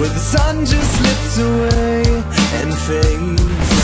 where the sun just slips away and fades.